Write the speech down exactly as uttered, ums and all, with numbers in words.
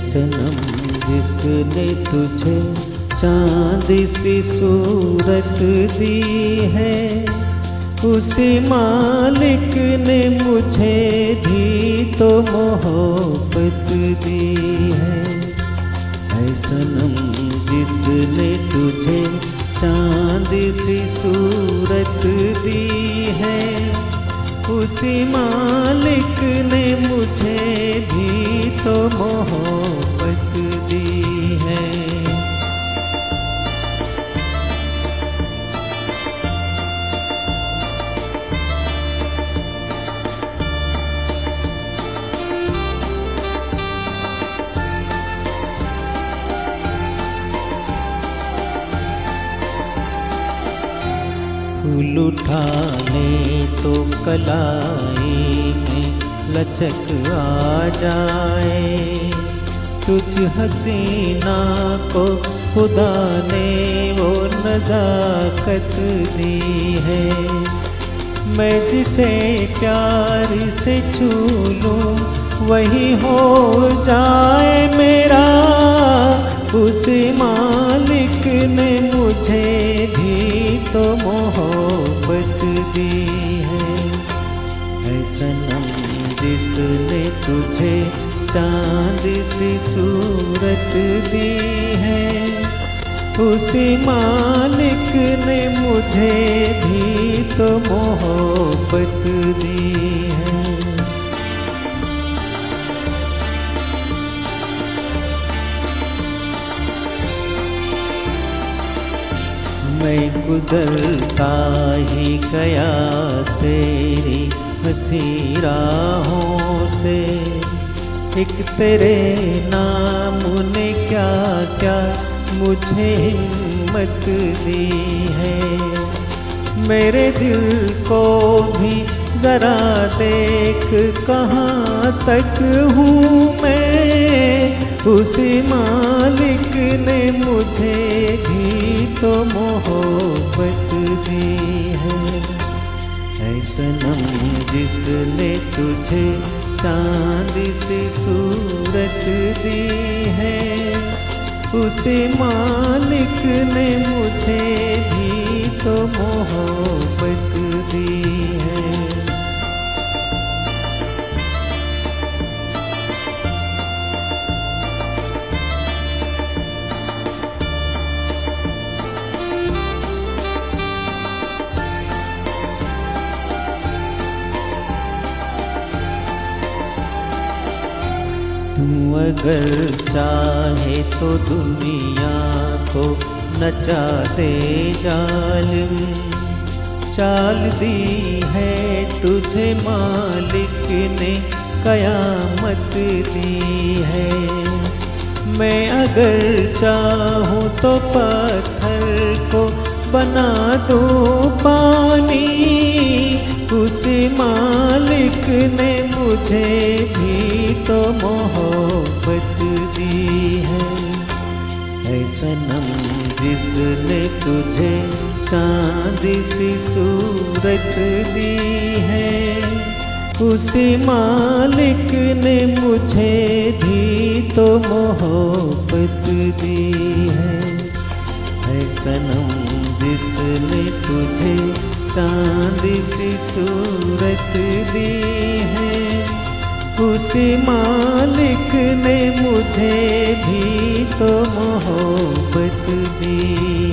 सनम जिसने तुझे चांद सी सूरत दी है, उसी मालिक ने मुझे भी तो मोहब्बत दी है। ऐ सनम जिसने तुझे चांद सी सूरत दी है, उसी मालिक ने मुझे भी तो मोहब्बत दी है। फूल उठाने तो कलाई में लचक आ जाए, तुझ हसीना को खुदा ने वो नज़ाकत दी है। मैं जिसे प्यार से छू लूँ वही हो जाए मेरा, उस मालिक ने मुझे भी तो मोहब्बत दी है। ऐ सनम जिसने तुझे चांद सी सूरत दी है, उसी मालिक ने मुझे भी तो मोहब्बत दी है। मैं गुजरता ही गया तेरी हसी राहों से, एक तेरे नाम ने क्या क्या मुझे हिम्मत दी है। मेरे दिल को भी ज़रा देख कहाँ तक हूँ मैं, उसी मालिक ने मुझे भी तो मोहब्बत दी है। ऐ सनम जिसने तुझे चांद सी सूरत दी है, उसी मालिक ने मुझे भी तो मोहब्बत दी है। अगर चाहे तो दुनिया को नचा दे जालिम, चाल दी है तुझे मालिक ने कयामत दी है। मैं अगर चाहूँ तो पत्थर को बना दूँ पानी, उसी मालिक ने मुझे भी तो मोहब्बत दी है। ऐ सनम जिसने तुझे चांद सी सूरत दी है, उसी मालिक ने मुझे भी तो मोहब्बत दी है। ऐ सनम जिसने तुझे चांद सी सूरत दी है, उसी मालिक ने मुझे भी तो मोहब्बत दी।